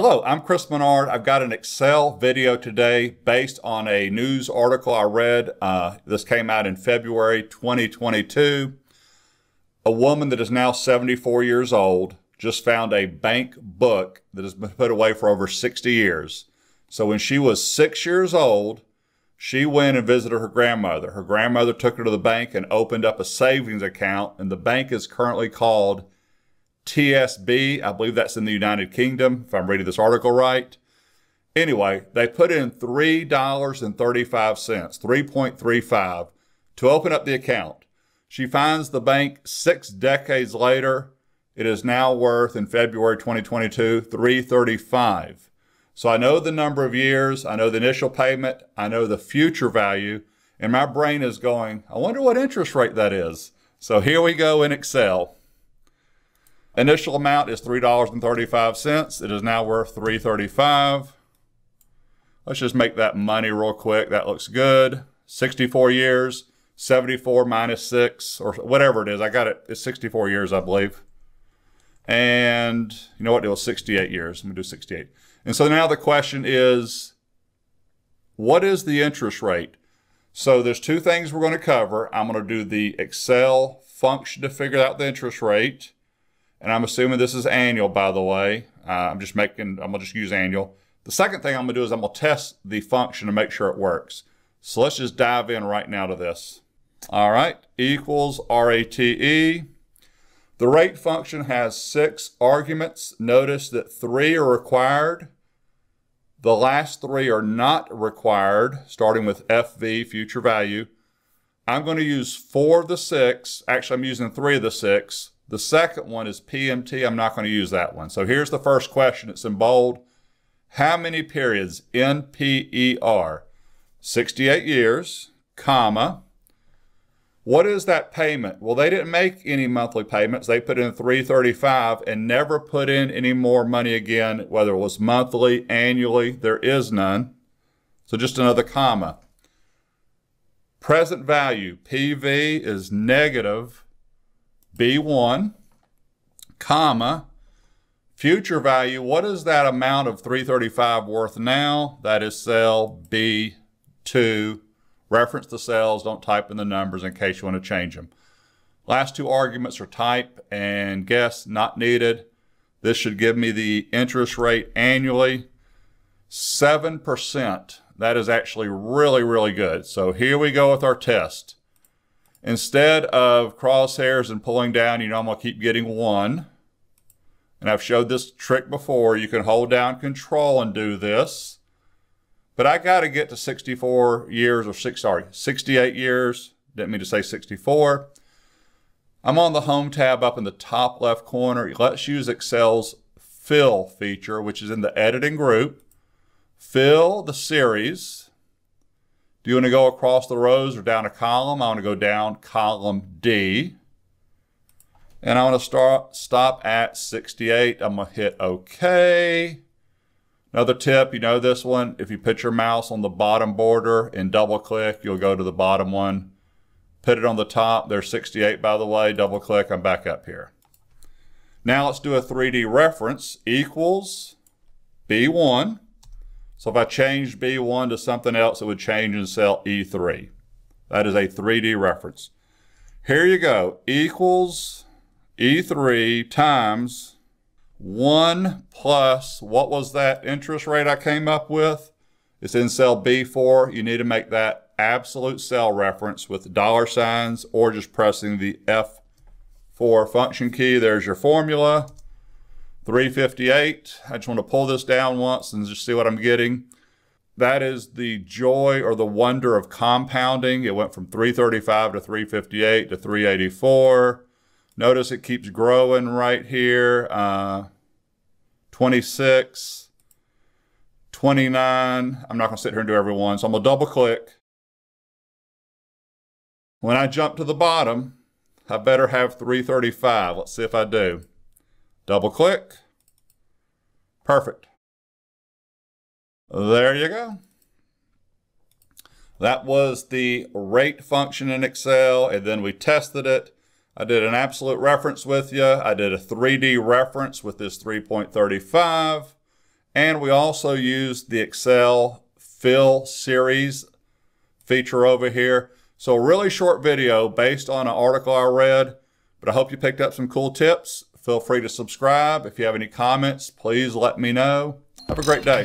Hello, I'm Chris Menard. I've got an Excel video today based on a news article I read. This came out in February 2022. A woman that is now 74 years old just found a bank book that has been put away for over 60 years. So when she was 6 years old, she went and visited her grandmother. Her grandmother took her to the bank and opened up a savings account, and the bank is currently called TSB, I believe that's in the United Kingdom, if I'm reading this article right. Anyway, they put in $3.35 to open up the account. She finds the bank 6 decades later. It is now worth, in February 2022, $3.35. So I know the number of years, I know the initial payment, I know the future value, and my brain is going, I wonder what interest rate that is. So here we go in Excel. Initial amount is $3.35. It is now worth $3.35. Let's just make that money real quick. That looks good. 64 years, 74 minus 6, or whatever it is. I got it. It's 64 years, I believe. And you know what? It was 68 years. I'm going to do 68. And so now the question is, what is the interest rate? So there's two things we're going to cover. I'm going to do the Excel function to figure out the interest rate. And I'm assuming this is annual, by the way. I'm gonna just use annual. The second thing I'm gonna do is I'm gonna test the function to make sure it works. So let's just dive in right now to this. All right, equals RATE. The rate function has 6 arguments. Notice that 3 are required. The last 3 are not required, starting with FV, future value. I'm gonna use 4 of the 6. Actually, I'm using 3 of the 6. The second one is PMT. I'm not going to use that one. So here's the first question. It's in bold. How many periods in PER? 68 years, comma. What is that payment? Well, they didn't make any monthly payments. They put in $3.35 and never put in any more money again, whether it was monthly, annually. There is none. So just another comma. Present value, PV, is negative B1, comma, future value. What is that amount of $3.35 worth now? That is cell B2. Reference the cells. Don't type in the numbers in case you want to change them. Last two arguments are type and guess, not needed. This should give me the interest rate annually. 7%. That is actually really, really good. So here we go with our test. Instead of crosshairs and pulling down, you know I'm going to keep getting 1. And I've showed this trick before. You can hold down Control and do this. But I got to get to 64 years, or 68 years. Didn't mean to say 64. I'm on the Home tab up in the top left corner. Let's use Excel's Fill feature, which is in the Editing group. Fill the series. Do you want to go across the rows or down a column? I want to go down column D. And I want to stop at 68. I'm going to hit OK. Another tip, you know this one. If you put your mouse on the bottom border and double click, you'll go to the bottom one. Put it on the top. There's 68, by the way. Double click. I'm back up here. Now let's do a 3D reference. Equals B1. So if I changed B1 to something else, it would change in cell E3. That is a 3D reference. Here you go. Equals E3 times 1 plus, what was that interest rate I came up with? It's in cell B4. You need to make that absolute cell reference with dollar signs or just pressing the F4 function key. There's your formula. 358. I just want to pull this down once and just see what I'm getting. That is the joy or the wonder of compounding. It went from 335 to 358 to 384. Notice it keeps growing right here. 26, 29. I'm not going to sit here and do every one, so I'm going to double click. When I jump to the bottom, I better have 335. Let's see if I do. Double click. Perfect. There you go. That was the rate function in Excel, and then we tested it. I did an absolute reference with you. I did a 3D reference with this 3.35, And we also use the Excel fill series feature over here. So a really short video based on an article I read, but I hope you picked up some cool tips. Feel free to subscribe. If you have any comments, please let me know. Have a great day.